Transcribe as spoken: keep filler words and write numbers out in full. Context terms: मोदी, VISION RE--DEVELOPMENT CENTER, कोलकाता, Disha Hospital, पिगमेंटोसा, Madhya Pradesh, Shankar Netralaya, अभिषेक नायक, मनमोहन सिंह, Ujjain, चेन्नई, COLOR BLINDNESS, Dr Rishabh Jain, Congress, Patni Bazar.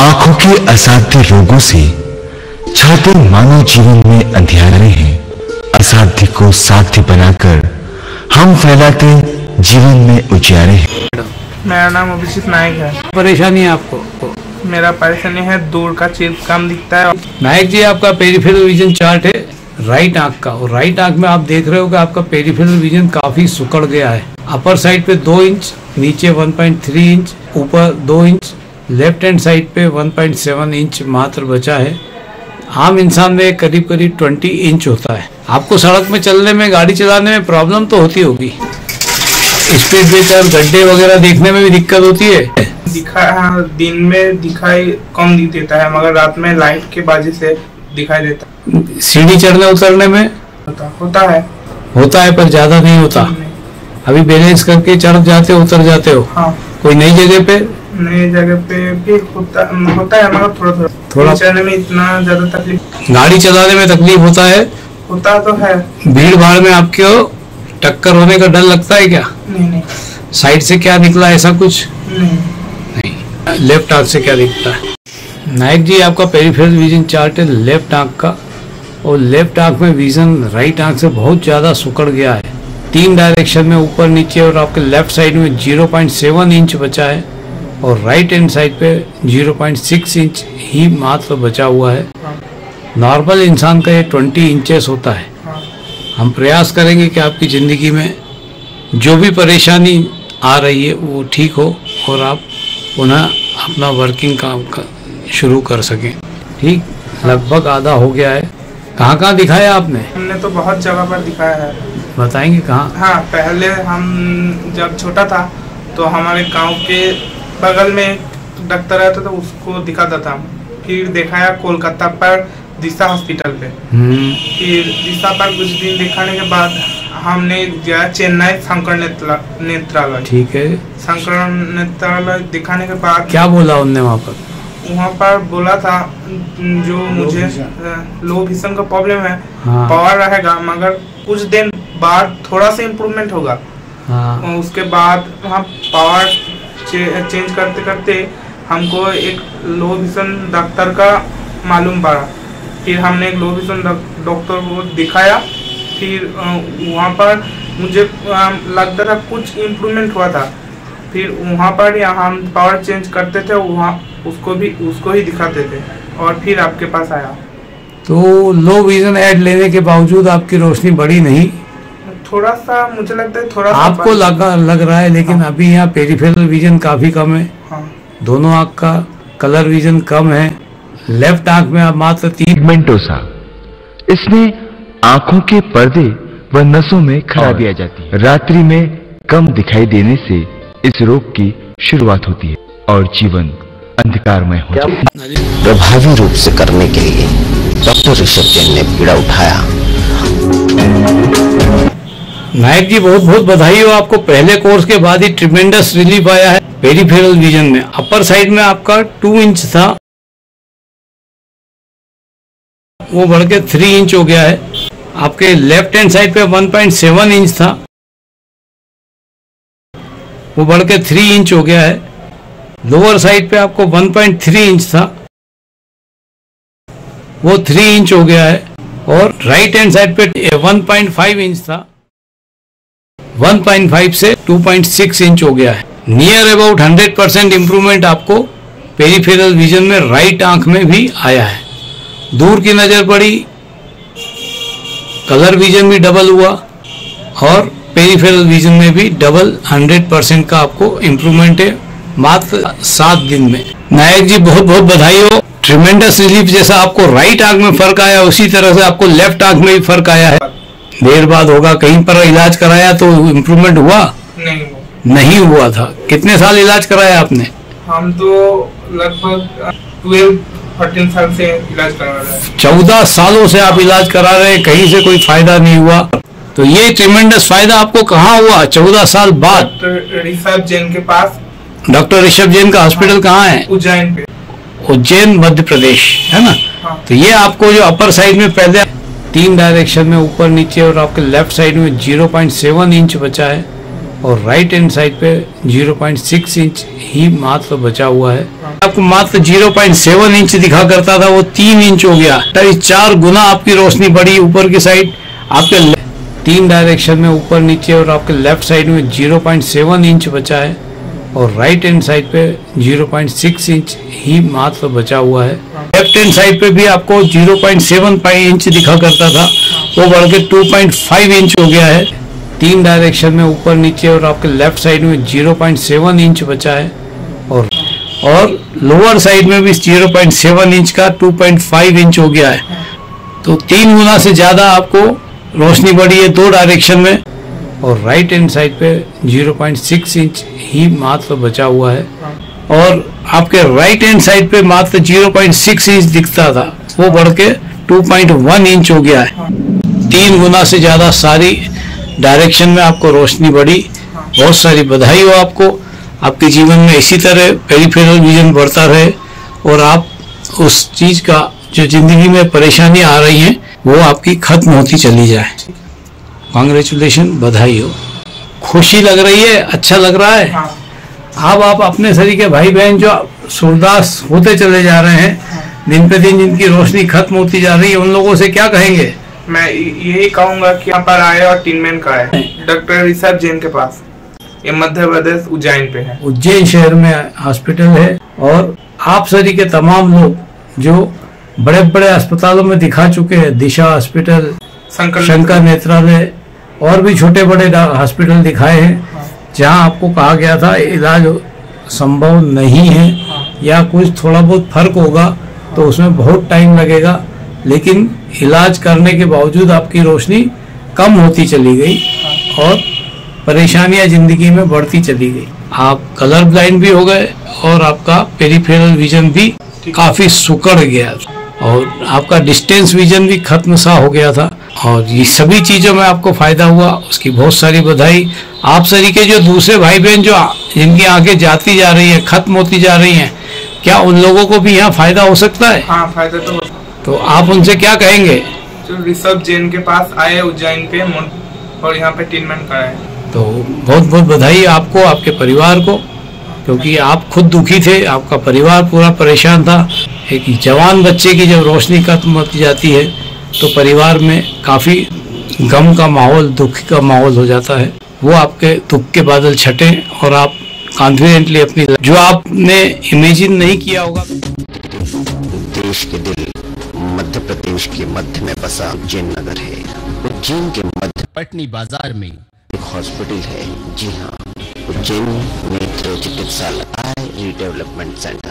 आंखों के असाध्य रोगों से छाते मानव जीवन में अंधियारे हैं। असाध्य को साध्य बनाकर हम फैलाते जीवन में उजियारे हैं। मेरा नाम अभिषेक नायक है। परेशानी है आपको? मेरा परेशानी है दूर का चीज कम दिखता है। नायक जी, आपका पेरिफेरल विजन चार्ट है राइट आंख का, और राइट आंख में आप देख रहे हो कि आपका पेरिफेरल विजन काफी सुकड़ गया है। अपर साइड पे दो इंच, नीचे वन पॉइंट थ्री इंच, ऊपर दो इंच, लेफ्ट हैंड साइड पे वन पॉइंट सेवन इंच मात्र बचा है। आम इंसान में करीब करीब बीस इंच होता है। आपको सड़क में चलने में, गाड़ी चलाने में प्रॉब्लम तो होती होगी। स्पीड ब्रेकर, गड्ढे वगैरह देखने में भी दिक्कत होती है। दिखा हाँ, दिन में दिखाई कम दिख देता है, मगर रात में लाइट के बाजी से दिखाई देता। सीढ़ी चढ़ने उतरने में होता, होता है होता है पर ज्यादा नहीं होता। नहीं। अभी बैलेंस करके चढ़ जाते हो, उतर जाते हो। हाँ। कोई नई जगह पे नई जगह पे भी होता, होता है मगर थोड़ा थोड़ा थोड़ा चढ़ने में इतना ज्यादा तकलीफ। गाड़ी चलाने में तकलीफ होता है? होता तो है। भीड़ भाड़ में आपको टक्कर होने का डर लगता है क्या? नहीं नहीं। साइड से क्या निकला ऐसा कुछ? नहीं नहीं। लेफ्ट आंख से क्या दिखता है? नायक जी, आपका पेरिफेरल विजन चार्ट है लेफ्ट आंख का, और लेफ्ट आंख में विजन राइट आंख से बहुत ज़्यादा सुकड़ गया है। तीन डायरेक्शन में, ऊपर नीचे, और आपके लेफ्ट साइड में ज़ीरो पॉइंट सेवन इंच बचा है और राइट हैंड साइड पे ज़ीरो पॉइंट सिक्स इंच ही मात्र बचा हुआ है। नॉर्मल इंसान का ये बीस इंचेस होता है। हम प्रयास करेंगे कि आपकी ज़िंदगी में जो भी परेशानी आ रही है वो ठीक हो और आप पुनः अपना वर्किंग काम का शुरू कर सकें। ठीक, लगभग आधा हो गया है। कहाँ कहाँ दिखाया आपने? हमने तो बहुत जगह पर दिखाया है। बताएंगे कहाँ? हाँ, पहले हम जब छोटा था तो हमारे गांव के बगल में डॉक्टर आया था तो उसको दिखाता था। फिर दिखाया कोलकाता पर दिशा हॉस्पिटल पे। फिर दिशा पर कुछ दिन दिखाने के बाद हमने गया चेन्नई शंकर नेत्रालय। ठीक है। शंकर नेत्रालय दिखाने के बाद क्या बोला उनने वहाँ पर? वहाँ पर बोला था जो मुझे लो विजन का प्रॉब्लम है। हाँ। पावर रहेगा मगर कुछ दिन बाद थोड़ा सा इम्प्रूवमेंट होगा। हाँ। उसके बाद वहाँ पावर चे, चेंज करते करते हमको एक लो विजन डॉक्टर का मालूम पड़ा। फिर हमने एक लो विजन डॉक्टर को दिखाया। फिर वहाँ पर मुझे लगता था कुछ इम्प्रूवमेंट हुआ था। फिर वहाँ पर यहाँ हम पावर चेंज करते थे, वहाँ उसको भी उसको ही दिखाते थे और फिर आपके पास आया। तो लो विजन ऐड लेने के बावजूद आपकी रोशनी बढ़ी नहीं? थोड़ा सा मुझे लगता है थोड़ा आपको लगा लग रहा है लेकिन। हाँ। अभी यहाँ पेरिफेरल विजन काफ़ी कम है। हाँ। दोनों आँख का कलर विजन कम है। लेफ्ट आँख में आप मात्र तीन पिगमेंटोसा, इसमें आँखों के पर्दे व नसों में खराबी आ जाती है। रात्रि में कम दिखाई देने से इस रोग की शुरुआत होती है और जीवन अंधकारमय हो जाता है। प्रभावी रूप से करने के लिए डॉक्टर ऋषभ जैन ने बीड़ा उठाया। नायक जी, बहुत बहुत बधाई हो आपको। पहले कोर्स के बाद ही ट्रिमेंडस रिलीफ आया है पेरिफेरल विजन में। अपर साइड में आपका टू इंच था, वो बढ़ के थ्री इंच हो गया है। आपके लेफ्ट हैंड साइड पे वन पॉइंट सेवन इंच था, वो बढ़ के थ्री इंच हो गया है। लोअर साइड पे आपको वन पॉइंट थ्री इंच था, वो थ्री इंच हो गया है। और राइट हैंड साइड पे वन पॉइंट फाइव इंच था, वन पॉइंट फाइव से टू पॉइंट सिक्स इंच हो गया है। Near about hundred percent improvement आपको पेरिफेरल विजन में राइट आंख में भी आया है। दूर की नज़र पड़ी, कलर विजन भी डबल हुआ और पेरिफेरल विजन में भी डबल हंड्रेड परसेंट का आपको इम्प्रूवमेंट है मात्र सात दिन में। नायक जी, बहुत बहुत बधाई हो। ट्रिमेंडस रिलीफ, जैसा आपको राइट आंख में फर्क आया उसी तरह से आपको लेफ्ट आंख में भी फर्क आया है। देर बाद होगा, कहीं पर इलाज कराया तो इम्प्रूवमेंट हुआ? नहीं नहीं हुआ था। कितने साल इलाज कराया आपने? हम तो लगभग ट्वेल्व थर्टीन साल से इलाज करा रहे हैं। चौदह सालों से आप इलाज करा रहे हैं, कहीं से कोई फायदा नहीं हुआ। तो ये ट्रिमेंडस फायदा आपको कहाँ हुआ चौदह साल बाद? डॉक्टर ऋषभ जैन के पास। डॉक्टर ऋषभ जैन का हॉस्पिटल? हाँ। कहाँ है? उज्जैन पे। उज्जैन मध्य प्रदेश है ना? हाँ। तो ये आपको जो अपर साइड में पहले तीन डायरेक्शन में, ऊपर नीचे, और आपके लेफ्ट साइड में ज़ीरो पॉइंट सेवन इंच बचा है और राइट हैंड साइड पे ज़ीरो पॉइंट सिक्स इंच ही मात्र बचा हुआ है। हाँ। आपको मात्र जीरो पॉइंट सेवन इंच दिखा करता था वो तीन इंच हो गया, करीब चार गुना आपकी रोशनी बढ़ी। ऊपर की साइड आपके तीन डायरेक्शन में ऊपर नीचे और आपके लेफ्ट साइड में जीरो पॉइंट सेवन इंच बचा है और राइट हैंड साइड पे जीरो पॉइंट सिक्स इंच ही मात्र बचा हुआ है। लेफ्ट हैंड साइड पे भी आपको जीरो पॉइंट सेवन इंच दिखा करता था वो बढ़ के टू पॉइंट फाइव इंच हो गया है। तीन डायरेक्शन में ऊपर नीचे और आपके लेफ्ट साइड में जीरो पॉइंट सेवन इंच बचा है और और लोअर साइड में भी जीरो पॉइंट सेवन इंच का टू पॉइंट फाइव इंच हो गया है। तो तीन गुना से ज़्यादा आपको रोशनी बढ़ी है दो डायरेक्शन में और राइट हैंड साइड पे जीरो पॉइंट सिक्स इंच ही मात्र बचा हुआ है और आपके राइट हैंड साइड पे मात्र जीरो पॉइंट सिक्स इंच दिखता था वो बढ़ के टू पॉइंट वन इंच हो गया है। तीन गुना से ज़्यादा सारी डायरेक्शन में आपको रोशनी बढ़ी। बहुत सारी बधाई हो आपको, आपके जीवन में इसी तरह पेरिफेरल विजन बढ़ता रहे और आप उस चीज़ का जो जिंदगी में परेशानी आ रही है वो आपकी खत्म होती चली जाए। कांग्रेचुलेशन, बधाई हो। खुशी लग रही है, अच्छा लग रहा है। हाँ। अब आप अपने शरीर के भाई बहन जो सूरदास होते चले जा रहे हैं, हाँ। दिन पे दिन जिनकी रोशनी खत्म होती जा रही है उन लोगों से क्या कहेंगे? मैं यही कहूँगा कि यहाँ पर आए और तीन महीने का है डॉक्टर ऋषभ जैन के पास। ये मध्य प्रदेश उज्जैन पे है, उज्जैन शहर में हॉस्पिटल है और आप शरीर के तमाम लोग जो बड़े बड़े अस्पतालों में दिखा चुके हैं, दिशा हॉस्पिटल, शंकर नेत्रालय और भी छोटे बड़े हॉस्पिटल दिखाए हैं जहां आपको कहा गया था इलाज संभव नहीं है या कुछ थोड़ा बहुत फर्क होगा तो उसमें बहुत टाइम लगेगा, लेकिन इलाज करने के बावजूद आपकी रोशनी कम होती चली गई और परेशानियां ज़िंदगी में बढ़ती चली गई। आप कलर ब्लाइंड भी हो गए और आपका पेरिफेरल विजन भी काफ़ी सुकड़ गया और आपका डिस्टेंस विजन भी खत्म सा हो गया था और ये सभी चीज़ों में आपको फ़ायदा हुआ, उसकी बहुत सारी बधाई। आप शरीर के जो दूसरे भाई बहन जो जिनकी आंखें जाती जा रही हैं, खत्म होती जा रही हैं, क्या उन लोगों को भी यहाँ फ़ायदा हो सकता है? हाँ, फायदा तो तो आप उनसे क्या कहेंगे? जो ऋषभ जैन के पास आए उज्जैन पे और यहाँ पे ट्रीटमेंट कराए तो बहुत बहुत बधाई आपको, आपके परिवार को, क्योंकि आप खुद दुखी थे, आपका परिवार पूरा परेशान था। एक जवान बच्चे की जब रोशनी खत्म होती जाती है तो परिवार में काफ़ी गम का माहौल, दुख का माहौल हो जाता है। वो आपके दुख के बादल छटे और आप कॉन्फिडेंटली अपनी जो आपने इमेजिन नहीं किया होगा। देश के दिल मध्य प्रदेश के मध्य में बसा उज्जैन नगर है। उज्जैन के मध्य पटनी बाजार में एक हॉस्पिटल है। जी हाँ, उज्जैन नेत्र चिकित्सालय, आई रीडेवलपमेंट सेंटर।